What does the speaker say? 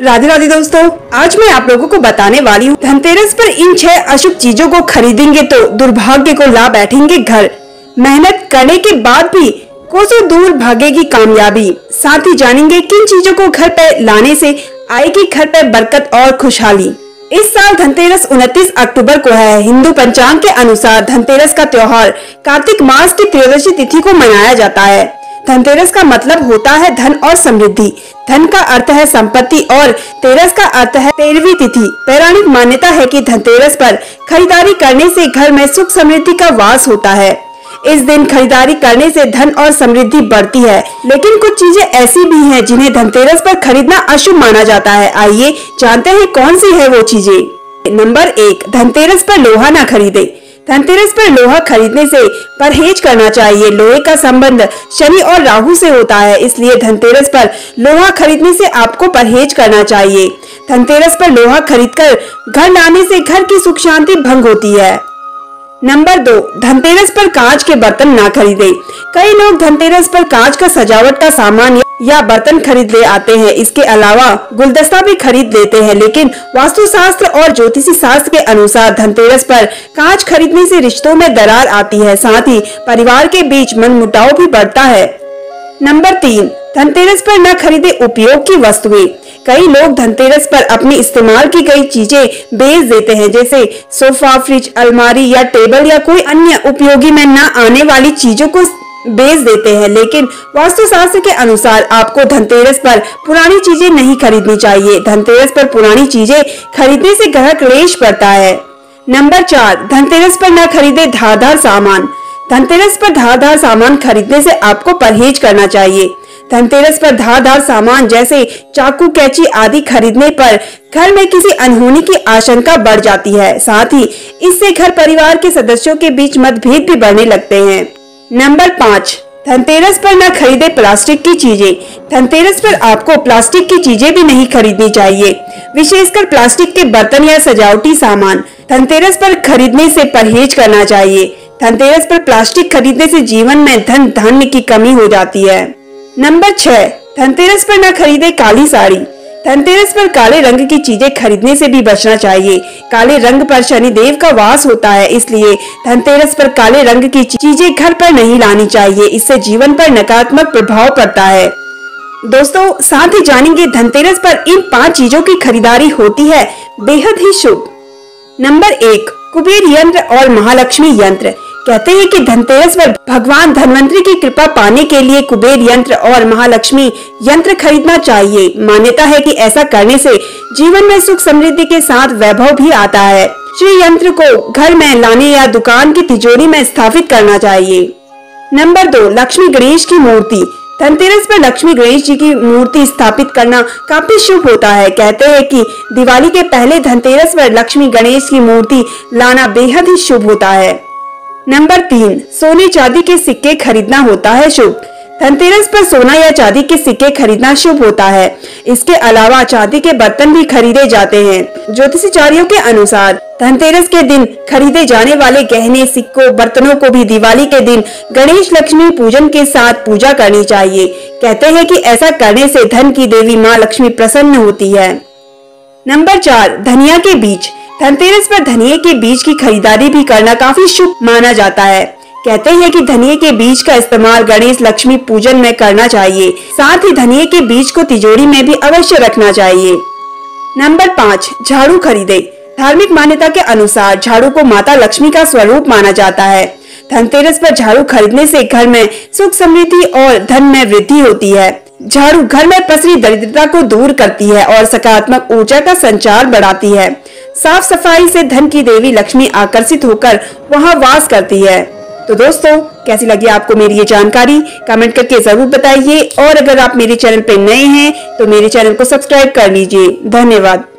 राधे राधे दोस्तों, आज मैं आप लोगों को बताने वाली हूँ धनतेरस पर इन 6 अशुभ चीजों को खरीदेंगे तो दुर्भाग्य को ला बैठेंगे घर। मेहनत करने के बाद भी कोसों दूर भागेगी कामयाबी। साथ ही जानेंगे किन चीजों को घर पे लाने से आएगी घर पे बरकत और खुशहाली। इस साल धनतेरस 29 अक्टूबर को है। हिंदू पंचांग के अनुसार धनतेरस का त्योहार कार्तिक मास की त्रयोदशी तिथि को मनाया जाता है। धनतेरस का मतलब होता है धन और समृद्धि। धन का अर्थ है संपत्ति और तेरस का अर्थ है 13वीं तिथि। पौराणिक मान्यता है कि धनतेरस पर खरीदारी करने से घर में सुख समृद्धि का वास होता है। इस दिन खरीदारी करने से धन और समृद्धि बढ़ती है, लेकिन कुछ चीजें ऐसी भी हैं जिन्हें धनतेरस पर खरीदना अशुभ माना जाता है। आइए जानते हैं कौन सी है वो चीजें। नंबर 1, धनतेरस पर लोहा न खरीदे। धनतेरस पर लोहा खरीदने से परहेज करना चाहिए। लोहे का संबंध शनि और राहु से होता है, इसलिए धनतेरस पर लोहा खरीदने से आपको परहेज करना चाहिए। धनतेरस पर लोहा खरीदकर घर लाने से घर की सुख शांति भंग होती है। नंबर 2, धनतेरस पर कांच के बर्तन ना खरीदें। कई लोग धनतेरस पर कांच का सजावट का सामान या बर्तन खरीद ले आते हैं। इसके अलावा गुलदस्ता भी खरीद लेते हैं, लेकिन वास्तुशास्त्र और ज्योतिषी शास्त्र के अनुसार धनतेरस पर कांच खरीदने से रिश्तों में दरार आती है। साथ ही परिवार के बीच मनमुटाव भी बढ़ता है। नंबर 3, धनतेरस पर न खरीदे उपयोग की वस्तुएं। कई लोग धनतेरस पर अपनी इस्तेमाल की गई चीजें बेच देते हैं, जैसे सोफा, फ्रिज, अलमारी या टेबल या कोई अन्य उपयोगी में न आने वाली चीजों को बेच देते हैं। लेकिन वास्तुशास्त्र के अनुसार आपको धनतेरस पर पुरानी चीजें नहीं खरीदनी चाहिए। धनतेरस पर पुरानी चीजें खरीदने से ग्रह क्लेश पड़ता है। नंबर 4, धनतेरस पर न खरीदे धारदार सामान। धनतेरस पर धारदार सामान खरीदने से आपको परहेज करना चाहिए। धनतेरस पर धारदार सामान जैसे चाकू, कैंची आदि खरीदने पर घर में किसी अनहोनी की आशंका बढ़ जाती है। साथ ही इससे घर परिवार के सदस्यों के बीच मतभेद भी बढ़ने लगते हैं। नंबर 5, धनतेरस पर न खरीदे प्लास्टिक की चीजें। धनतेरस पर आपको प्लास्टिक की चीजें भी नहीं खरीदनी चाहिए, विशेषकर प्लास्टिक के बर्तन या सजावटी सामान धनतेरस पर खरीदने से परहेज करना चाहिए। धनतेरस पर प्लास्टिक खरीदने से जीवन में धन धान्य की कमी हो जाती है। नंबर 6, धनतेरस पर न खरीदे काली साड़ी। धनतेरस पर काले रंग की चीजें खरीदने से भी बचना चाहिए। काले रंग पर शनिदेव का वास होता है, इसलिए धनतेरस पर काले रंग की चीजें घर पर नहीं लानी चाहिए। इससे जीवन पर नकारात्मक प्रभाव पड़ता है। दोस्तों, साथ ही जानेंगे धनतेरस पर इन 5 चीजों की खरीदारी होती है बेहद ही शुभ। नंबर 1, कुबेर यंत्र और महालक्ष्मी यंत्र। कहते हैं कि धनतेरस पर भगवान धनवंतरी की कृपा पाने के लिए कुबेर यंत्र और महालक्ष्मी यंत्र खरीदना चाहिए। मान्यता है कि ऐसा करने से जीवन में सुख समृद्धि के साथ वैभव भी आता है। श्री यंत्र को घर में लाने या दुकान की तिजोरी में स्थापित करना चाहिए। नंबर 2, लक्ष्मी गणेश की मूर्ति। धनतेरस पर लक्ष्मी गणेश जी की मूर्ति स्थापित करना काफी शुभ होता है। कहते हैं कि दिवाली के पहले धनतेरस पर लक्ष्मी गणेश की मूर्ति लाना बेहद ही शुभ होता है। नंबर 3, सोने चांदी के सिक्के खरीदना होता है शुभ। धनतेरस पर सोना या चांदी के सिक्के खरीदना शुभ होता है। इसके अलावा चांदी के बर्तन भी खरीदे जाते हैं। ज्योतिषाचार्यों के अनुसार धनतेरस के दिन खरीदे जाने वाले गहने, सिक्कों, बर्तनों को भी दिवाली के दिन गणेश लक्ष्मी पूजन के साथ पूजा करनी चाहिए। कहते हैं कि ऐसा करने से धन की देवी माँ लक्ष्मी प्रसन्न होती है। नंबर 4, धनिया के बीज। धनतेरस पर धनिये के बीज की खरीदारी भी करना काफी शुभ माना जाता है। कहते हैं कि धनिये के बीज का इस्तेमाल गणेश लक्ष्मी पूजन में करना चाहिए। साथ ही धनिये के बीज को तिजोरी में भी अवश्य रखना चाहिए। नंबर 5, झाड़ू खरीदे। धार्मिक मान्यता के अनुसार झाड़ू को माता लक्ष्मी का स्वरूप माना जाता है। धनतेरस पर झाड़ू खरीदने से घर में सुख समृद्धि और धन में वृद्धि होती है। झाड़ू घर में पसरी दरिद्रता को दूर करती है और सकारात्मक ऊर्जा का संचार बढ़ाती है। साफ सफाई से धन की देवी लक्ष्मी आकर्षित होकर वहां वास करती है। तो दोस्तों, कैसी लगी आपको मेरी ये जानकारी? कमेंट करके जरूर बताइए। और अगर आप मेरे चैनल पर नए हैं तो मेरे चैनल को सब्सक्राइब कर लीजिए। धन्यवाद।